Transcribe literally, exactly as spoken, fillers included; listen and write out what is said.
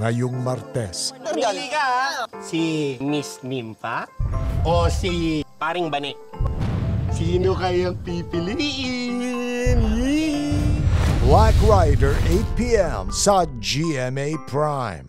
ngayong Martes. Pili ka! Si Miss Nimfa o si Paring Bane? Sino kayang pipiliin? Black Rider, eight p m sa G M A Prime.